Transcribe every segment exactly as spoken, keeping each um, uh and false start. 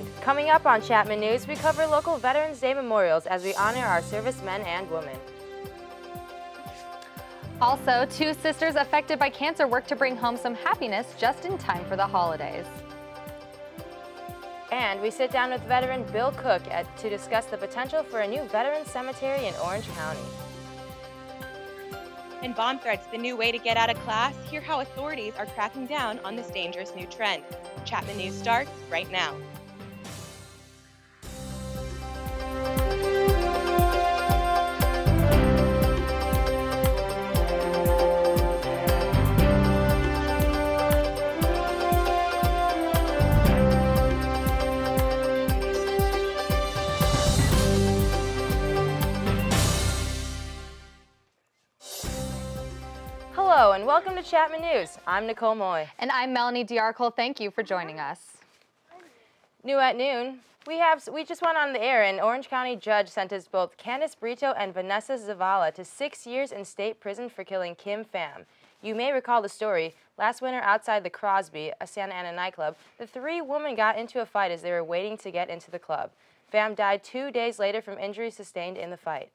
weekend. Coming up on Chapman News, we cover local Veterans Day memorials as we honor our servicemen and women. Also, two sisters affected by cancer work to bring home some happiness just in time for the holidays. And we sit down with veteran Bill Cook at, to discuss the potential for a new veteran cemetery in Orange County. And bomb threats, the new way to get out of class. Hear how authorities are cracking down on this dangerous new trend. Chapman News starts right now. Hello and welcome to Chapman News. I'm Nicole Moy. And I'm Melanie de Arakal. Thank you for joining us. New at noon, we have we just went on the air and Orange County judge sentenced both Candice Brito and Vanessa Zavala to six years in state prison for killing Kim Pham. You may recall the story. Last winter outside the Crosby, a Santa Ana nightclub, the three women got into a fight as they were waiting to get into the club. Pham died two days later from injuries sustained in the fight.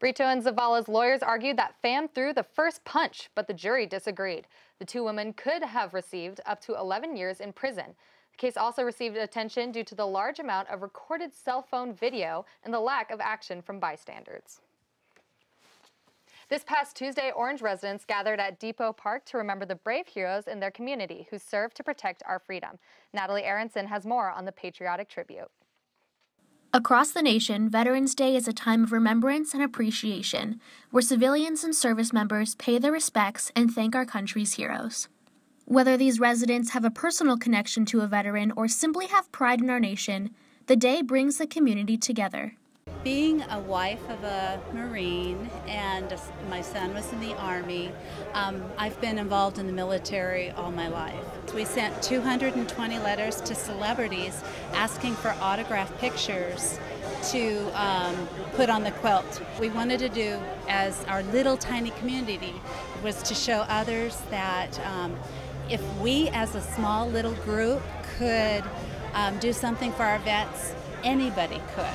Brito and Zavala's lawyers argued that Pham threw the first punch, but the jury disagreed. The two women could have received up to eleven years in prison. The case also received attention due to the large amount of recorded cell phone video and the lack of action from bystanders. This past Tuesday, Orange residents gathered at Depot Park to remember the brave heroes in their community who served to protect our freedom. Natalie Aronson has more on the patriotic tribute. Across the nation, Veterans Day is a time of remembrance and appreciation, where civilians and service members pay their respects and thank our country's heroes. Whether these residents have a personal connection to a veteran or simply have pride in our nation, the day brings the community together. Being a wife of a Marine, and my son was in the Army, um, I've been involved in the military all my life. We sent two hundred twenty letters to celebrities asking for autograph pictures to um, put on the quilt. We wanted to do, as our little tiny community, was to show others that um, if we as a small little group could um, do something for our vets, anybody could.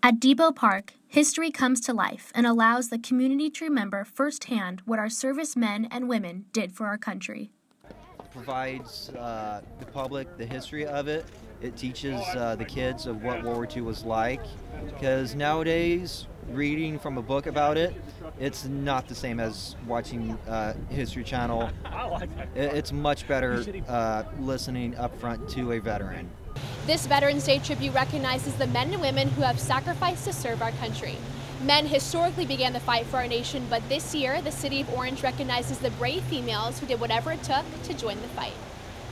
At Depot Park, history comes to life and allows the community to remember firsthand what our servicemen and women did for our country. It provides uh, the public the history of it. It teaches uh, the kids of what World War Two was like, because nowadays, reading from a book about it, it's not the same as watching uh, History Channel. It's much better uh, listening up front to a veteran. This Veterans Day tribute recognizes the men and women who have sacrificed to serve our country. Men historically began the fight for our nation, but this year the city of Orange recognizes the brave females who did whatever it took to join the fight.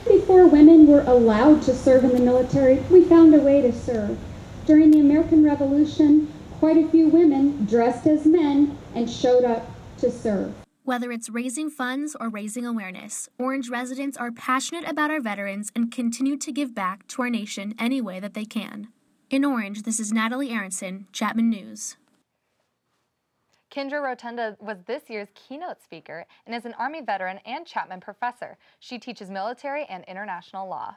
Before women were allowed to serve in the military, we found a way to serve. During the American Revolution, quite a few women dressed as men and showed up to serve. Whether it's raising funds or raising awareness, Orange residents are passionate about our veterans and continue to give back to our nation any way that they can. In Orange, this is Natalie Aronson, Chapman News. Kindra Rotunda was this year's keynote speaker and is an Army veteran and Chapman professor. She teaches military and international law.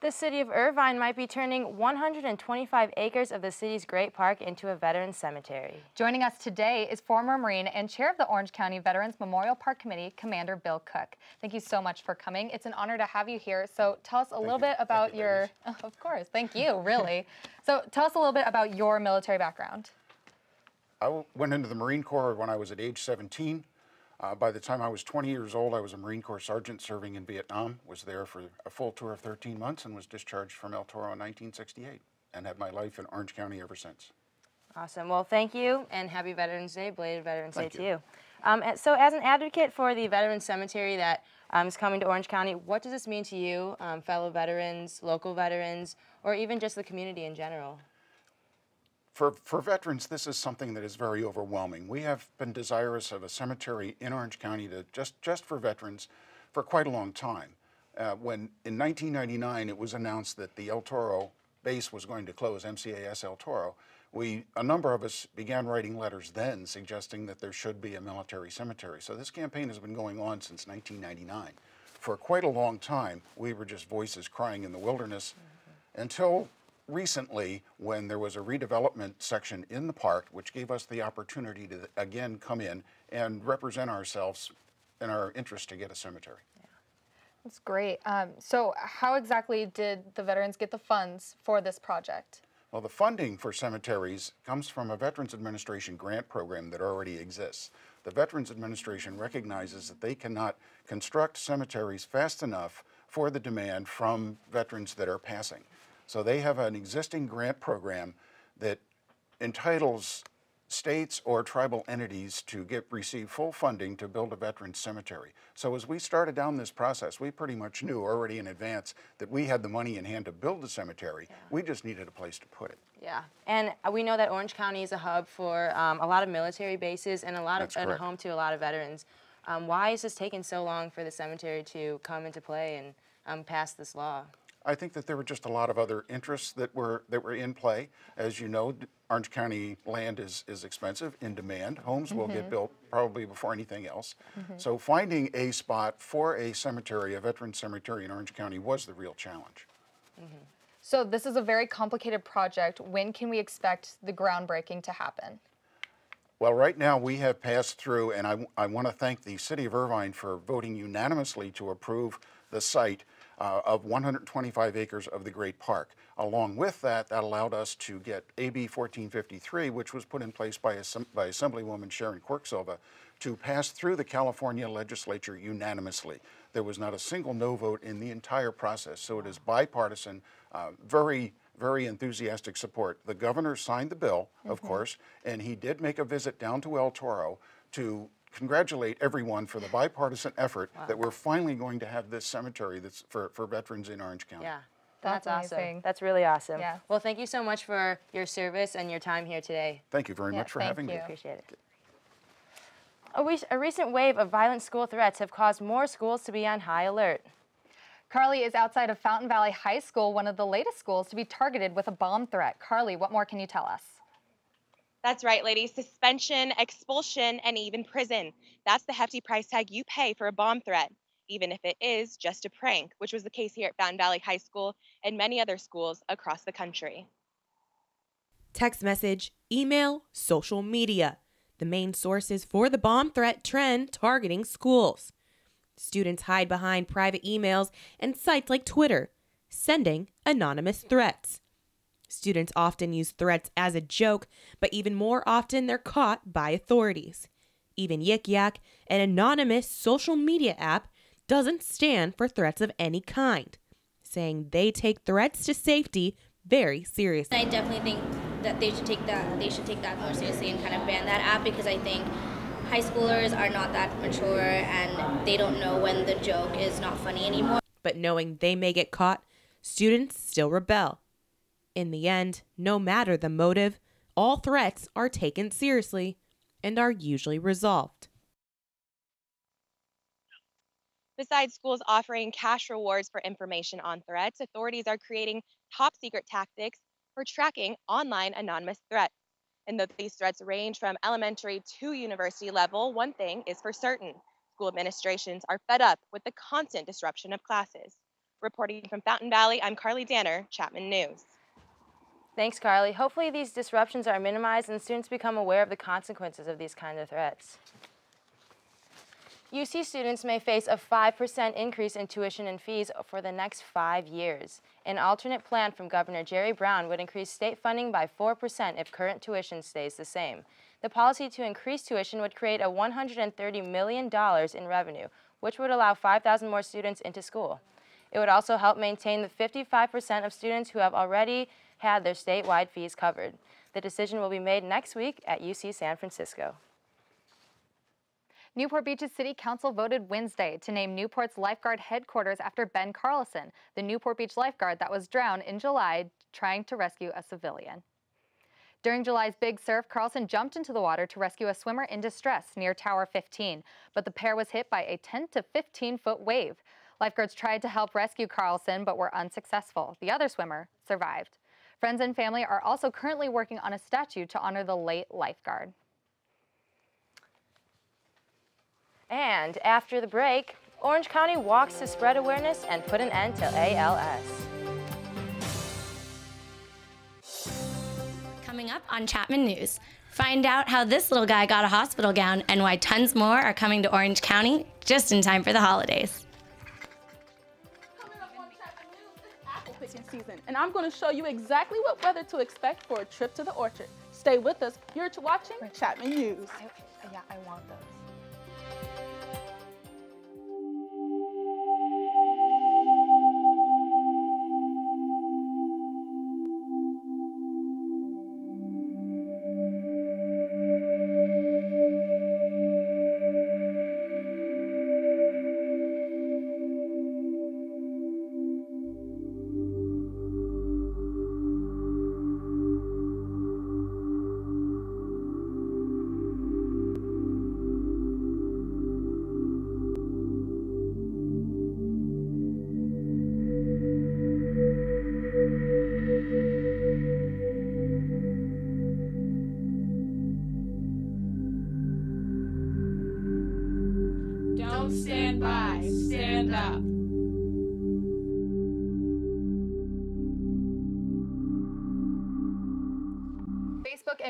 The city of Irvine might be turning one hundred twenty-five acres of the city's Great Park into a veterans cemetery. Joining us today is former Marine and chair of the Orange County Veterans Memorial Park Committee, Commander Bill Cook. Thank you so much for coming. It's an honor to have you here. So tell us a thank little you. bit about you your, oh, of course, thank you, really. So tell us a little bit about your military background. I went into the Marine Corps when I was at age seventeen. Uh, by the time I was twenty years old, I was a Marine Corps sergeant serving in Vietnam, was there for a full tour of thirteen months, and was discharged from El Toro in nineteen sixty-eight, and had my life in Orange County ever since. Awesome. Well, thank you, and happy Veterans Day, belated Veterans Day to you. Um, so as an advocate for the Veterans Cemetery that um, is coming to Orange County, what does this mean to you, um, fellow veterans, local veterans, or even just the community in general? For, for veterans, this is something that is very overwhelming. We have been desirous of a cemetery in Orange County to just, just for veterans for quite a long time. Uh, when in nineteen ninety-nine, it was announced that the El Toro base was going to close, M C A S El Toro, we, a number of us began writing letters then suggesting that there should be a military cemetery. So this campaign has been going on since nineteen ninety-nine. for quite a long time, we were just voices crying in the wilderness, mm-hmm. until recently when there was a redevelopment section in the park, which gave us the opportunity to again come in and represent ourselves in our interest to get a cemetery. Yeah. That's great. Um, so how exactly did the veterans get the funds for this project? Well, the funding for cemeteries comes from a Veterans Administration grant program that already exists. The Veterans Administration recognizes that they cannot construct cemeteries fast enough for the demand from veterans that are passing. So they have an existing grant program that entitles states or tribal entities to get receive full funding to build a veterans cemetery. So as we started down this process, we pretty much knew already in advance that we had the money in hand to build the cemetery. Yeah. We just needed a place to put it. Yeah, and we know that Orange County is a hub for um, a lot of military bases and a lot of and a home to a lot of veterans. Um, why is this taking so long for the cemetery to come into play and um, pass this law? I think that there were just a lot of other interests that were that were in play. As you know, Orange County land is, is expensive, in demand. Homes will mm-hmm. get built probably before anything else. Mm-hmm. So finding a spot for a cemetery, a veteran cemetery in Orange County, was the real challenge. Mm-hmm. So this is a very complicated project. When can we expect the groundbreaking to happen? Well, right now we have passed through, and I, I want to thank the City of Irvine for voting unanimously to approve the site Uh, of one hundred twenty-five acres of the Great Park. Along with that, that allowed us to get A B fourteen fifty-three, which was put in place by, Assemb by Assemblywoman Sharon Quirk-Silva, to pass through the California legislature unanimously. There was not a single no vote in the entire process, so it is bipartisan, uh, very, very enthusiastic support. The governor signed the bill, mm-hmm. of course, and he did make a visit down to El Toro to congratulate everyone for the bipartisan effort wow. that we're finally going to have this cemetery that's for, for veterans in Orange County. Yeah, that's, that's awesome. Amazing. That's really awesome. Yeah. Well, thank you so much for your service and your time here today. Thank you very yeah, much for having you. me. Appreciate it. A, re a recent wave of violent school threats have caused more schools to be on high alert. Carly is outside of Fountain Valley High School, one of the latest schools to be targeted with a bomb threat. Carly, what more can you tell us? That's right, ladies. Suspension, expulsion, and even prison. That's the hefty price tag you pay for a bomb threat, even if it is just a prank, which was the case here at Fountain Valley High School and many other schools across the country. Text message, email, social media. The main sources for the bomb threat trend targeting schools. Students hide behind private emails and sites like Twitter, sending anonymous threats. Students often use threats as a joke, but even more often they're caught by authorities. Even Yik Yak, an anonymous social media app, doesn't stand for threats of any kind, saying they take threats to safety very seriously. I definitely think that they should take that they should take that more seriously and kind of ban that app, because I think high schoolers are not that mature and they don't know when the joke is not funny anymore. But knowing they may get caught, students still rebel. In the end, no matter the motive, all threats are taken seriously and are usually resolved. Besides schools offering cash rewards for information on threats, authorities are creating top secret tactics for tracking online anonymous threats. And though these threats range from elementary to university level, one thing is for certain. School administrations are fed up with the constant disruption of classes. Reporting from Fountain Valley, I'm Carly Danner, Chapman News. Thanks, Carly. Hopefully these disruptions are minimized and students become aware of the consequences of these kinds of threats. U C students may face a five percent increase in tuition and fees for the next five years. An alternate plan from Governor Jerry Brown would increase state funding by four percent if current tuition stays the same. The policy to increase tuition would create a one hundred thirty million dollars in revenue, which would allow five thousand more students into school. It would also help maintain the fifty-five percent of students who have already had their statewide fees covered. The decision will be made next week at U C San Francisco. Newport Beach's City Council voted Wednesday to name Newport's lifeguard headquarters after Ben Carlson, the Newport Beach lifeguard that was drowned in July trying to rescue a civilian. During July's big surf, Carlson jumped into the water to rescue a swimmer in distress near Tower fifteen, but the pair was hit by a ten to fifteen foot wave. Lifeguards tried to help rescue Carlson but were unsuccessful. The other swimmer survived. Friends and family are also currently working on a statue to honor the late lifeguard. And after the break, Orange County walks to spread awareness and put an end to A L S. Coming up on Chapman News, find out how this little guy got a hospital gown and why tons more are coming to Orange County just in time for the holidays. Coming up on Chapman News, it's apple picking season, and I'm going to show you exactly what weather to expect for a trip to the orchard. Stay with us. You're watching Chapman News. I, yeah, I want those.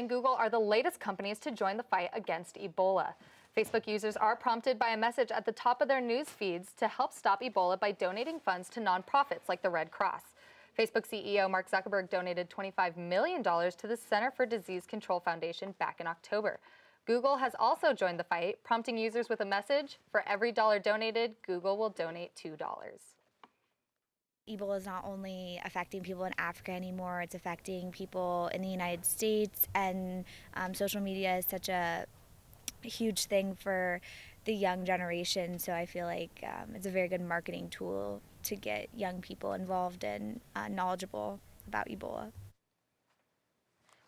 Google are the latest companies to join the fight against Ebola. Facebook users are prompted by a message at the top of their news feeds to help stop Ebola by donating funds to nonprofits like the Red Cross. Facebook C E O Mark Zuckerberg donated twenty-five million dollars to the Center for Disease Control Foundation back in October. Google has also joined the fight, prompting users with a message, for every dollar donated, Google will donate two dollars. Ebola is not only affecting people in Africa anymore, it's affecting people in the United States, and um, social media is such a huge thing for the young generation, so I feel like um, it's a very good marketing tool to get young people involved and uh, knowledgeable about Ebola.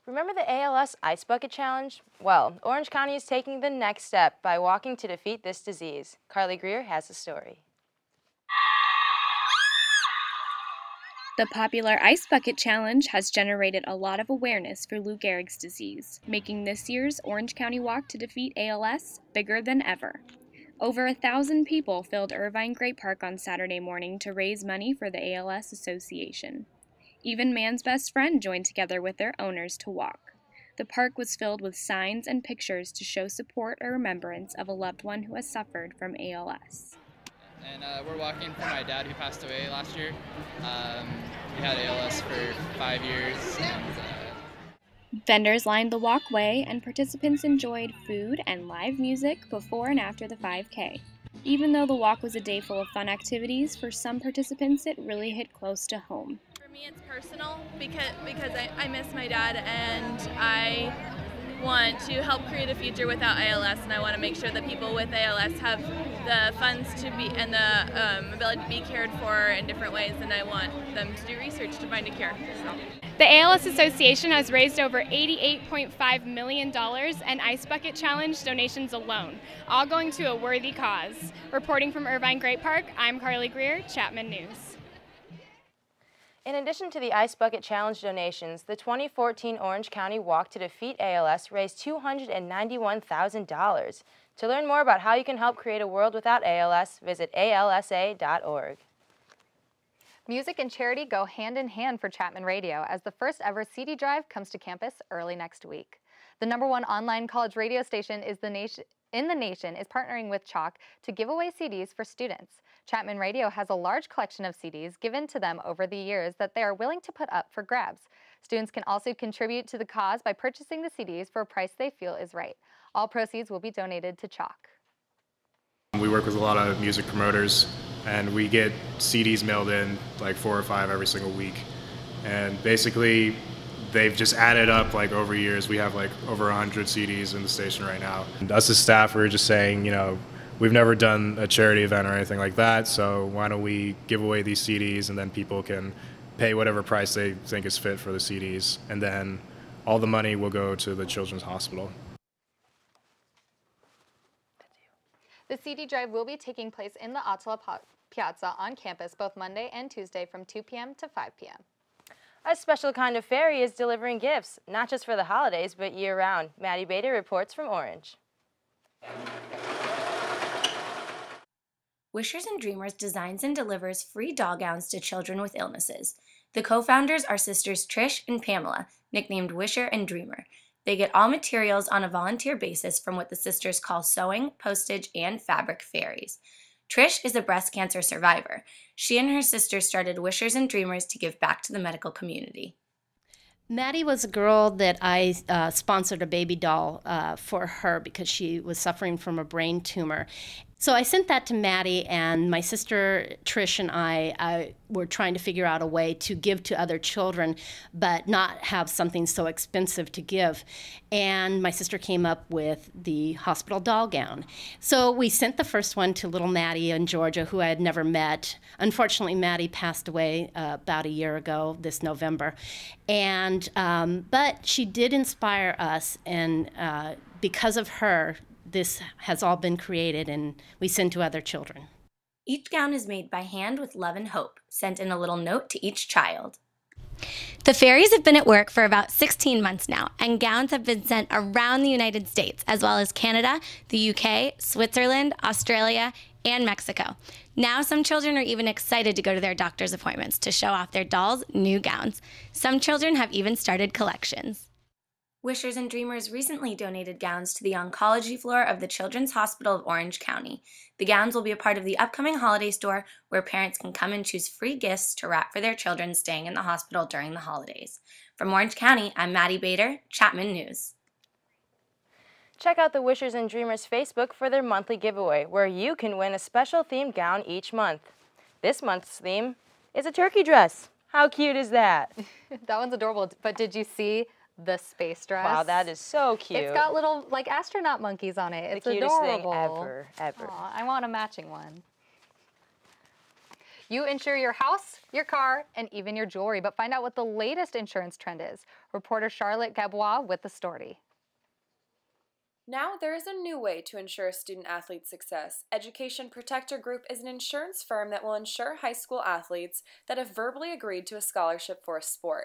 Remember the A L S Ice Bucket Challenge? Well, Orange County is taking the next step by walking to defeat this disease. Carly Greer has the story. The popular Ice Bucket Challenge has generated a lot of awareness for Lou Gehrig's disease, making this year's Orange County Walk to Defeat A L S bigger than ever. Over a thousand people filled Irvine Great Park on Saturday morning to raise money for the A L S Association. Even Man's Best Friend joined together with their owners to walk. The park was filled with signs and pictures to show support or remembrance of a loved one who has suffered from A L S. And uh, we're walking for my dad who passed away last year. Um, he had A L S for five years. And, uh... Vendors lined the walkway and participants enjoyed food and live music before and after the five K. Even though the walk was a day full of fun activities, for some participants it really hit close to home. For me it's personal because, because I, I miss my dad and I want to help create a future without A L S, and I want to make sure that people with A L S have the funds to be and the um, ability to be cared for in different ways, and I want them to do research to find a cure. So. The A L S Association has raised over eighty-eight point five million dollars and Ice Bucket Challenge donations alone, all going to a worthy cause. Reporting from Irvine Great Park, I'm Carly Greer, Chapman News. In addition to the Ice Bucket Challenge donations, the twenty fourteen Orange County Walk to Defeat A L S raised two hundred ninety-one thousand dollars. To learn more about how you can help create a world without A L S, visit A L S A dot org. Music and charity go hand in hand for Chapman Radio as the first ever C D drive comes to campus early next week. The number one online college radio station is the nation, in the nation is partnering with Chalk to give away C Ds for students. Chapman Radio has a large collection of C Ds given to them over the years that they are willing to put up for grabs. Students can also contribute to the cause by purchasing the C Ds for a price they feel is right. All proceeds will be donated to Chalk. We work with a lot of music promoters, and we get C Ds mailed in like four or five every single week. And basically, they've just added up like over years. We have like over one hundred C Ds in the station right now. And us as staff, we were just saying, you know, we've never done a charity event or anything like that, so why don't we give away these C Ds, and then people can pay whatever price they think is fit for the C Ds, and then all the money will go to the Children's Hospital. The C D drive will be taking place in the Atala Piazza on campus both Monday and Tuesday from two P M to five P M A special kind of fairy is delivering gifts, not just for the holidays, but year-round. Maddie Bader reports from Orange. Wishers and Dreamers designs and delivers free doll gowns to children with illnesses. The co-founders are sisters Trish and Pamela, nicknamed Wisher and Dreamer. They get all materials on a volunteer basis from what the sisters call sewing, postage, and fabric fairies. Trish is a breast cancer survivor. She and her sister started Wishers and Dreamers to give back to the medical community. Maddie was a girl that I uh, sponsored a baby doll uh, for her because she was suffering from a brain tumor. So I sent that to Maddie, and my sister Trish and I, I were trying to figure out a way to give to other children but not have something so expensive to give. And my sister came up with the hospital doll gown. So we sent the first one to little Maddie in Georgia, who I had never met. Unfortunately, Maddie passed away uh, about a year ago this November. And um, but she did inspire us, and uh, because of her, this has all been created and we send to other children. Each gown is made by hand with love and hope, sent in a little note to each child. The fairies have been at work for about sixteen months now, and gowns have been sent around the United States, as well as Canada, the U K, Switzerland, Australia, and Mexico. Now some children are even excited to go to their doctor's appointments to show off their dolls' new gowns. Some children have even started collections. Wishers and Dreamers recently donated gowns to the oncology floor of the Children's Hospital of Orange County. The gowns will be a part of the upcoming holiday store, where parents can come and choose free gifts to wrap for their children staying in the hospital during the holidays. From Orange County, I'm Maddie Bader, Chapman News. Check out the Wishers and Dreamers Facebook for their monthly giveaway, where you can win a special themed gown each month. This month's theme is a turkey dress. How cute is that? That one's adorable, but did you see the space dress? Wow, that is so cute. It's got little, like, astronaut monkeys on it. It's the cutest adorable thing ever, ever. Aww, I want a matching one. You insure your house, your car, and even your jewelry, but find out what the latest insurance trend is. Reporter Charlotte Gabois with the story. Now there is a new way to ensure student-athlete success. Education Protector Group is an insurance firm that will insure high school athletes that have verbally agreed to a scholarship for a sport.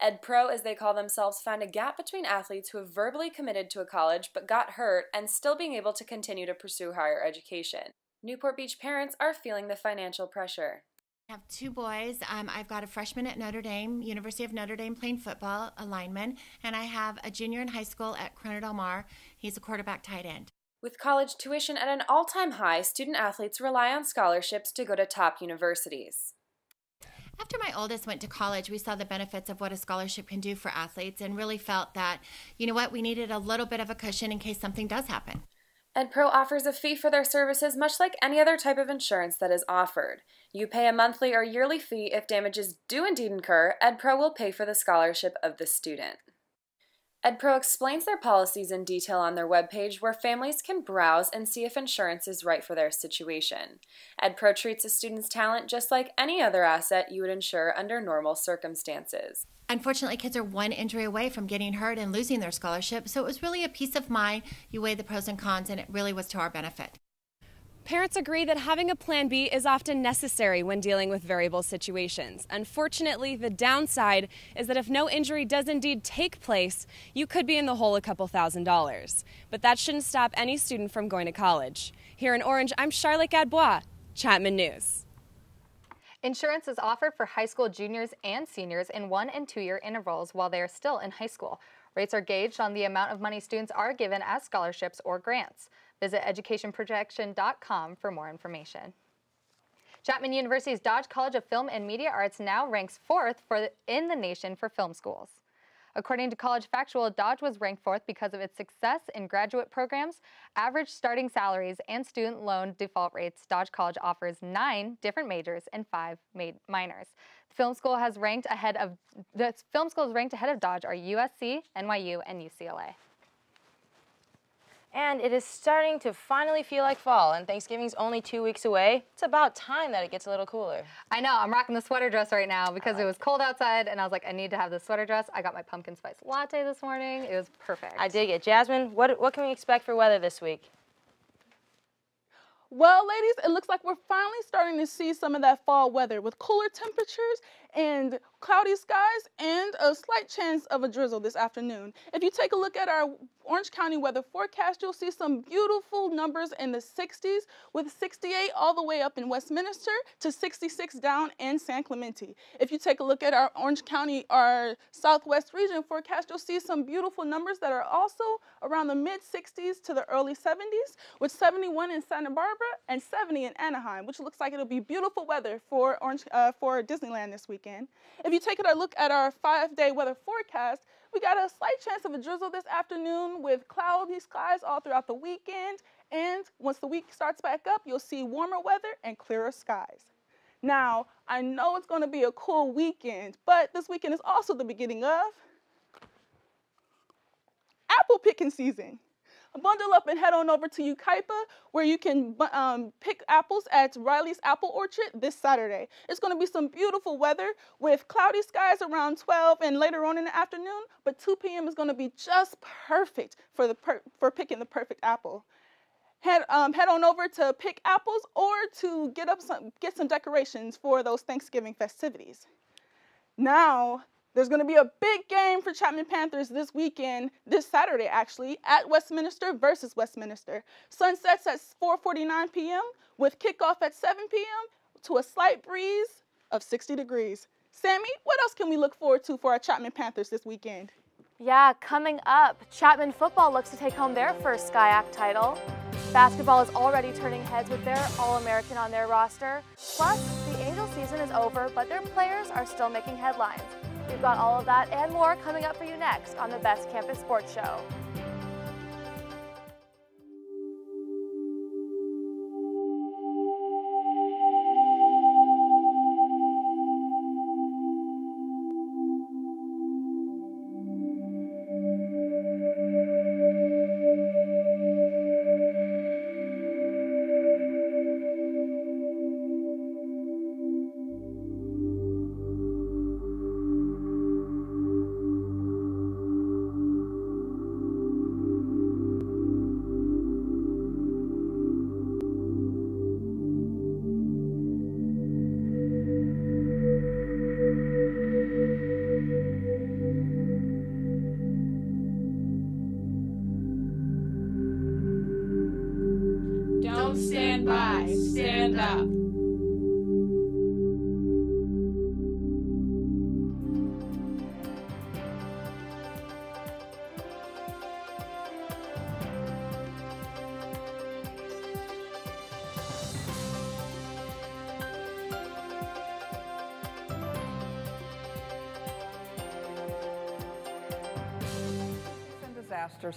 EdPro, as they call themselves, found a gap between athletes who have verbally committed to a college but got hurt and still being able to continue to pursue higher education. Newport Beach parents are feeling the financial pressure. I have two boys. Um, I've got a freshman at Notre Dame, University of Notre Dame, playing football, a lineman, and I have a junior in high school at Corona Del Mar. He's a quarterback tight end. With college tuition at an all-time high, student-athletes rely on scholarships to go to top universities. After my oldest went to college, we saw the benefits of what a scholarship can do for athletes and really felt that, you know what, we needed a little bit of a cushion in case something does happen. EdPro offers a fee for their services, much like any other type of insurance that is offered. You pay a monthly or yearly fee. If damages do indeed incur, EdPro will pay for the scholarship of the student. EdPro explains their policies in detail on their webpage, where families can browse and see if insurance is right for their situation. EdPro treats a student's talent just like any other asset you would insure under normal circumstances. Unfortunately, kids are one injury away from getting hurt and losing their scholarship, so it was really a peace of mind. You weigh the pros and cons, and it really was to our benefit. Parents agree that having a plan B is often necessary when dealing with variable situations. Unfortunately, the downside is that if no injury does indeed take place, you could be in the hole a couple thousand dollars. But that shouldn't stop any student from going to college. Here in Orange, I'm Charlotte Gadbois, Chapman News. Insurance is offered for high school juniors and seniors in one and two year intervals while they are still in high school. Rates are gauged on the amount of money students are given as scholarships or grants. Visit education protection dot com for more information. Chapman University's Dodge College of Film and Media Arts now ranks fourth for the, in the nation for film schools. According to College Factual, Dodge was ranked fourth because of its success in graduate programs, average starting salaries, and student loan default rates. Dodge College offers nine different majors and five minors. The film school has ranked ahead of the film schools ranked ahead of Dodge are U S C, N Y U, and U C L A. And it is starting to finally feel like fall, and Thanksgiving's only two weeks away. It's about time that it gets a little cooler. I know, I'm rocking the sweater dress right now because like it was it. cold outside, and I was like, I need to have this sweater dress. I got my pumpkin spice latte this morning. It was perfect. I dig it. Jasmine, what, what can we expect for weather this week? Well, ladies, it looks like we're finally starting to see some of that fall weather with cooler temperatures and cloudy skies and a slight chance of a drizzle this afternoon. If you take a look at our Orange County weather forecast, you'll see some beautiful numbers in the sixties, with sixty-eight all the way up in Westminster to sixty-six down in San Clemente. If you take a look at our Orange County, our Southwest region forecast, you'll see some beautiful numbers that are also around the mid sixties to the early seventies, with seventy-one in Santa Barbara and seventy in Anaheim, which looks like it'll be beautiful weather for Orange, uh, for Disneyland this weekend. If you take a look at our five-day weather forecast, we got a slight chance of a drizzle this afternoon with cloudy skies all throughout the weekend. And once the week starts back up, you'll see warmer weather and clearer skies. Now, I know it's going to be a cool weekend, but this weekend is also the beginning of apple picking season. Bundle up and head on over to Yucaipa, where you can um, pick apples at Riley's Apple Orchard this Saturday. It's going to be some beautiful weather with cloudy skies around twelve and later on in the afternoon, but two p m is going to be just perfect for, the per for picking the perfect apple. Head, um, head on over to pick apples or to get, up some, get some decorations for those Thanksgiving festivities. Now, there's going to be a big game for Chapman Panthers this weekend, this Saturday actually, at Westminster versus Westminster. Sun sets at four forty-nine p m with kickoff at seven p m to a slight breeze of sixty degrees. Sammy, what else can we look forward to for our Chapman Panthers this weekend? Yeah, coming up, Chapman football looks to take home their first SCIAC title. Basketball is already turning heads with their All-American on their roster. Plus, the Angel season is over, but their players are still making headlines. We've got all of that and more coming up for you next on the Best Campus Sports Show.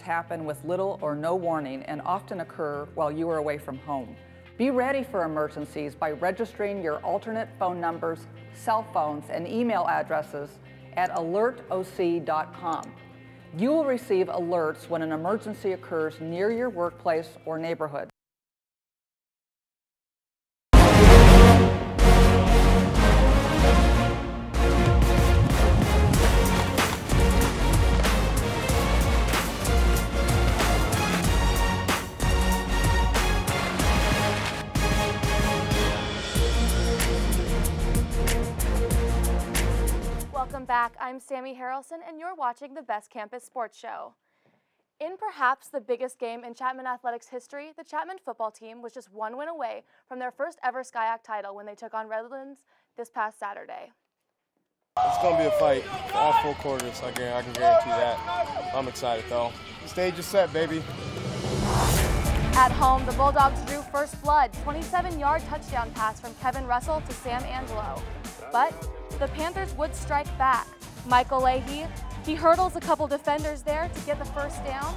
Happen with little or no warning and often occur while you are away from home. Be ready for emergencies by registering your alternate phone numbers, cell phones, and email addresses at alert O C dot com. You will receive alerts when an emergency occurs near your workplace or neighborhood. Back. I'm Sammy Harrelson, and you're watching the Best Campus Sports Show. In perhaps the biggest game in Chapman athletics history, the Chapman football team was just one win away from their first ever SCIAC title when they took on Redlands this past Saturday. It's going to be a fight, all four quarters. I can, I can guarantee that. I'm excited, though. The stage is set, baby. At home, the Bulldogs drew first blood, twenty-seven yard touchdown pass from Kevin Russell to Sam Angelo. But the Panthers would strike back. Michael Leahy, he hurdles a couple defenders there to get the first down,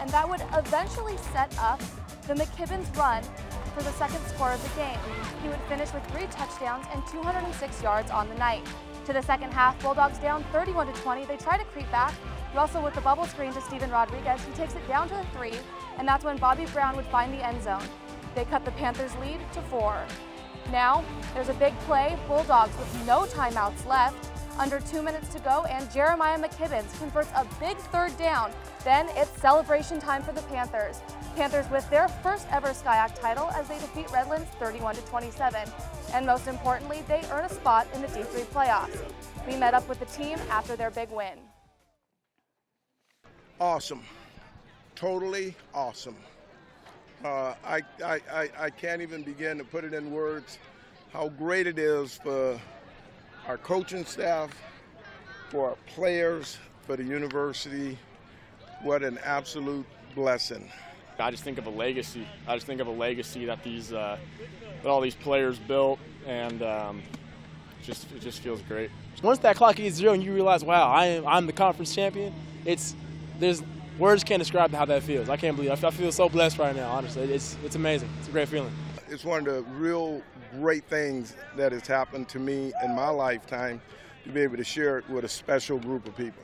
and that would eventually set up the McKibbins run for the second score of the game. He would finish with three touchdowns and two hundred six yards on the night. To the second half, Bulldogs down thirty-one to twenty. They try to creep back. Russell with the bubble screen to Steven Rodriguez. He takes it down to the three, and that's when Bobby Brown would find the end zone. They cut the Panthers' lead to four. Now, there's a big play, Bulldogs with no timeouts left. Under two minutes to go, and Jeremiah McKibbins converts a big third down. Then it's celebration time for the Panthers. Panthers with their first ever SCIAC title as they defeat Redlands thirty-one to twenty-seven. And most importantly, they earn a spot in the D three playoffs. We met up with the team after their big win. Awesome. Totally awesome. Uh, I, I, I, I can't even begin to put it in words how great it is for our coaching staff, for our players, for the university. What an absolute blessing. I just think of a legacy. I just think of a legacy that these, uh, that all these players built, and um, just it just feels great. Once that clock hits zero and you realize, wow, I am I'm the conference champion. It's there's words can't describe how that feels. I can't believe it. I feel so blessed right now. Honestly, it's it's amazing. It's a great feeling. It's one of the real great things that has happened to me in my lifetime, to be able to share it with a special group of people.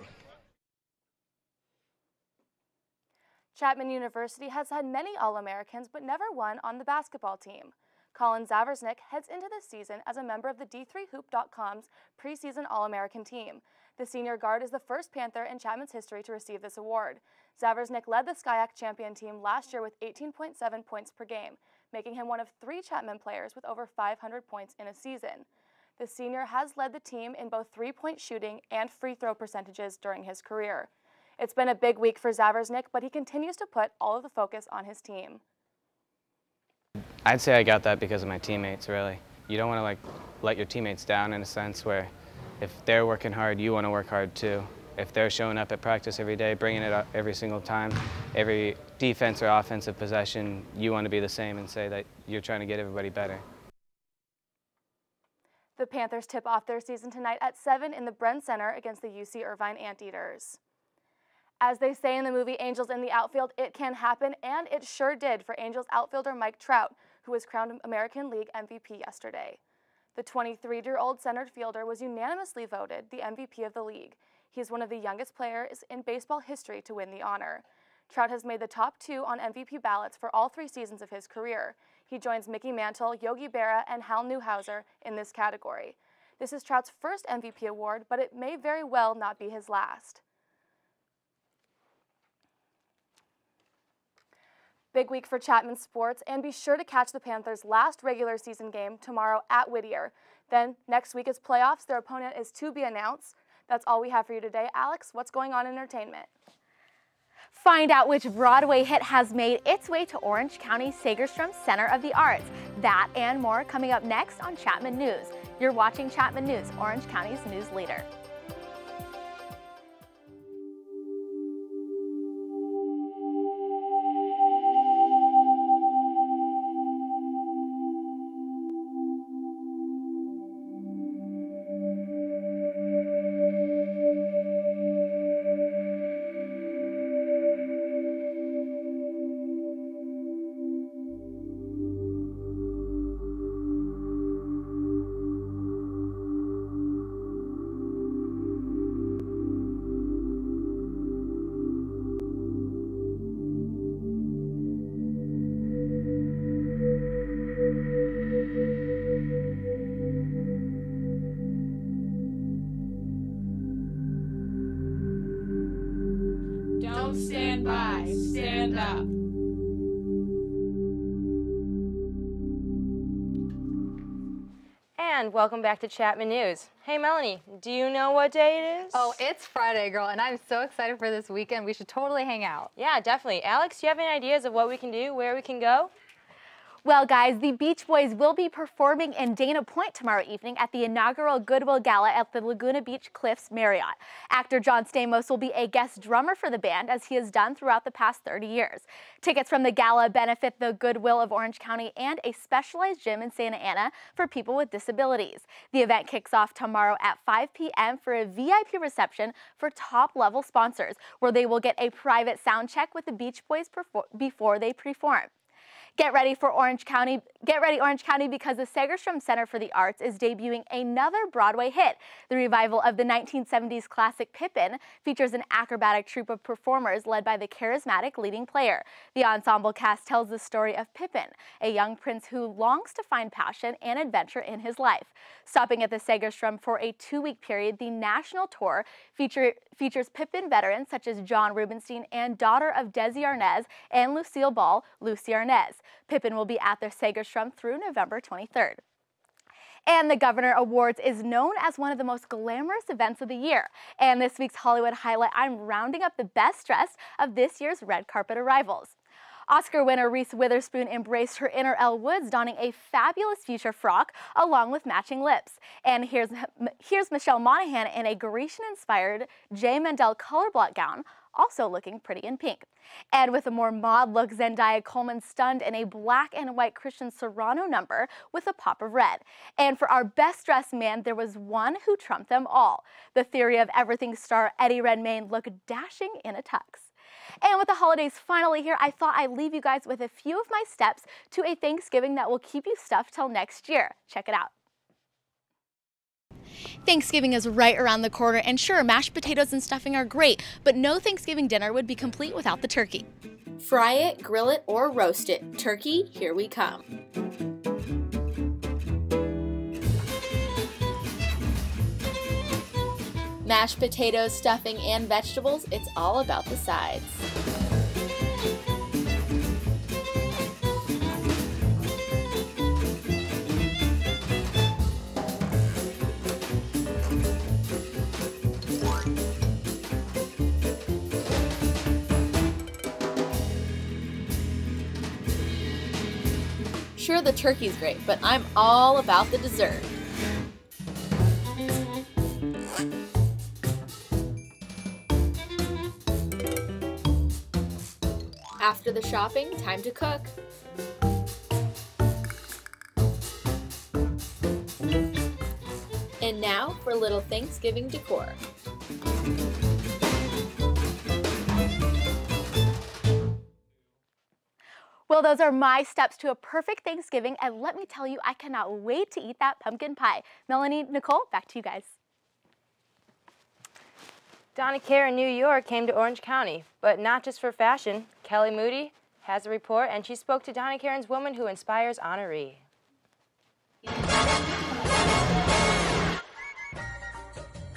Chapman University has had many All-Americans but never one on the basketball team. Colin Zaversnick heads into the season as a member of the D three hoop dot com's preseason All-American team. The senior guard is the first Panther in Chapman's history to receive this award. Zaversnick led the SCIAC champion team last year with eighteen point seven points per game, making him one of three Chapman players with over five hundred points in a season. The senior has led the team in both three-point shooting and free throw percentages during his career. It's been a big week for Zaversnick, but he continues to put all of the focus on his team. I'd say I got that because of my teammates, really. You don't want to like let your teammates down, in a sense where if they're working hard, you want to work hard too. If they're showing up at practice every day, bringing it up every single time, every defense or offensive possession, you want to be the same and say that you're trying to get everybody better. The Panthers tip off their season tonight at seven in the Bren Center against the U C Irvine Anteaters. As they say in the movie Angels in the Outfield, it can happen, and it sure did for Angels outfielder Mike Trout, who was crowned American League M V P yesterday. The twenty-three-year-old center fielder was unanimously voted the M V P of the league. He is one of the youngest players in baseball history to win the honor. Trout has made the top two on M V P ballots for all three seasons of his career. He joins Mickey Mantle, Yogi Berra, and Hal Newhouser in this category. This is Trout's first M V P award, but it may very well not be his last. Big week for Chapman sports, and be sure to catch the Panthers' last regular season game tomorrow at Whittier. Then next week is playoffs. Their opponent is to be announced. That's all we have for you today. Alex, what's going on in entertainment? Find out which Broadway hit has made its way to Orange County's Sagerstrom Center of the Arts. That and more coming up next on Chapman News. You're watching Chapman News, Orange County's news leader. Welcome back to Chapman News. Hey Melanie, do you know what day it is? Oh, it's Friday, girl, and I'm so excited for this weekend. We should totally hang out. Yeah, definitely. Alex, do you have any ideas of what we can do, where we can go? Well, guys, the Beach Boys will be performing in Dana Point tomorrow evening at the inaugural Goodwill Gala at the Laguna Beach Cliffs Marriott. Actor John Stamos will be a guest drummer for the band, as he has done throughout the past thirty years. Tickets from the gala benefit the Goodwill of Orange County and a specialized gym in Santa Ana for people with disabilities. The event kicks off tomorrow at five p m for a V I P reception for top-level sponsors, where they will get a private sound check with the Beach Boys before they perform. Get ready for Orange County. Get ready, Orange County, because the Segerstrom Center for the Arts is debuting another Broadway hit. The revival of the nineteen seventies classic Pippin features an acrobatic troupe of performers led by the charismatic leading player. The ensemble cast tells the story of Pippin, a young prince who longs to find passion and adventure in his life. Stopping at the Segerstrom for a two-week period, the national tour feature, features Pippin veterans such as John Rubinstein and daughter of Desi Arnaz and Lucille Ball, Lucy Arnaz. Pippin will be at the Segerstrom through November twenty-third. And the Governor Awards is known as one of the most glamorous events of the year. And this week's Hollywood Highlight, I'm rounding up the best dressed of this year's red carpet arrivals. Oscar winner Reese Witherspoon embraced her inner Elle Woods, donning a fabulous fuchsia frock along with matching lips. And here's, here's Michelle Monaghan in a Grecian-inspired J. Mendel color block gown, also looking pretty in pink. And with a more mod look, Zendaya Coleman stunned in a black and white Christian Serrano number with a pop of red. And for our best dressed man, there was one who trumped them all. The Theory of Everything star Eddie Redmayne looked dashing in a tux. And with the holidays finally here, I thought I'd leave you guys with a few of my steps to a Thanksgiving that will keep you stuffed till next year. Check it out. Thanksgiving is right around the corner, and sure, mashed potatoes and stuffing are great, but no Thanksgiving dinner would be complete without the turkey. Fry it, grill it, or roast it. Turkey, here we come. Mashed potatoes, stuffing, and vegetables, it's all about the sides. Sure, the turkey's great, but I'm all about the dessert. After the shopping, time to cook. And now for a little Thanksgiving decor. Well, those are my steps to a perfect Thanksgiving, and let me tell you, I cannot wait to eat that pumpkin pie. Melanie, Nicole, back to you guys. Donna Kerr in New York came to Orange County, but not just for fashion. Kelly Moody has a report, and she spoke to Donna Karen's Woman Who Inspires honoree.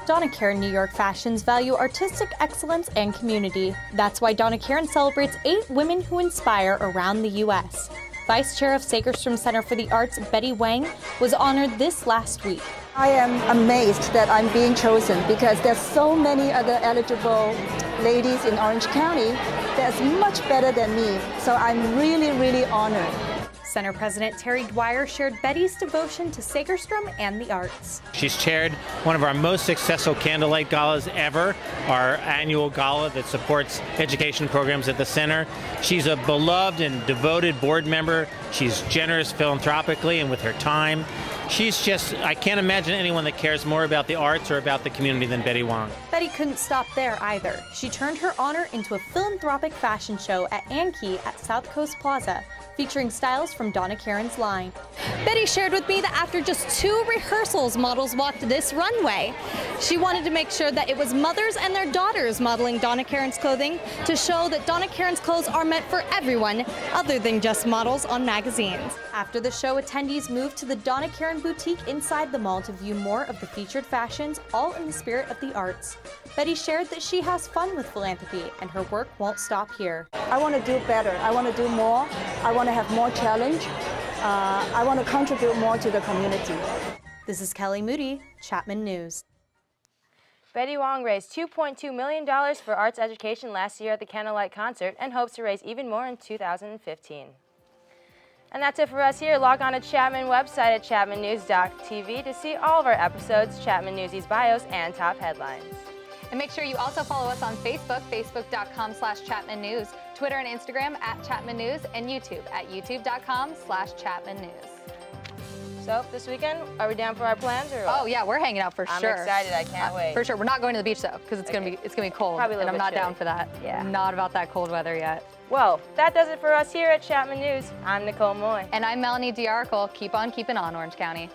Donna Karan New York fashions value artistic excellence and community. That's why Donna Karan celebrates eight women who inspire around the U S Vice Chair of Sagerstrom Center for the Arts, Betty Wang, was honored this last week. I am amazed that I'm being chosen because there's so many other eligible ladies in Orange County that's much better than me. So I'm really, really honored. Center President Terry Dwyer shared Betty's devotion to Sagerstrom and the arts. She's chaired one of our most successful candlelight galas ever, our annual gala that supports education programs at the center. She's a beloved and devoted board member. She's generous philanthropically and with her time. She's just, I can't imagine anyone that cares more about the arts or about the community than Betty Wang. Betty couldn't stop there either. She turned her honor into a philanthropic fashion show at Anki at South Coast Plaza, featuring styles from Donna Karen's line. Betty shared with me that after just two rehearsals, models walked this runway. She wanted to make sure that it was mothers and their daughters modeling Donna Karen's clothing to show that Donna Karen's clothes are meant for everyone other than just models on magazines. After the show, attendees moved to the Donna Karan boutique inside the mall to view more of the featured fashions, all in the spirit of the arts. Betty shared that she has fun with philanthropy and her work won't stop here. I want to do better. I want to do more. I want to have more challenge. Uh, I want to contribute more to the community. This is Kelly Moody, Chapman News. Betty Wang raised two point two million dollars for arts education last year at the Candlelight Concert and hopes to raise even more in two thousand fifteen. And that's it for us here. Log on to Chapman website at chapman news dot t v to see all of our episodes, Chapman Newsies bios, and top headlines. And make sure you also follow us on Facebook, facebook dot com slash Chapman News, Twitter and Instagram at Chapman News, and YouTube at youtube dot com slash Chapman News. So this weekend, are we down for our plans or? What? Oh yeah, we're hanging out for I'm sure. I'm excited. I can't uh, wait. For sure, we're not going to the beach though, because it's okay. gonna be it's gonna be cold, Probably a little and I'm not chilly. down for that. Yeah. Not about that cold weather yet. Well, that does it for us here at Chapman News. I'm Nicole Moy. And I'm Melanie de Arakal. Keep on keeping on, Orange County.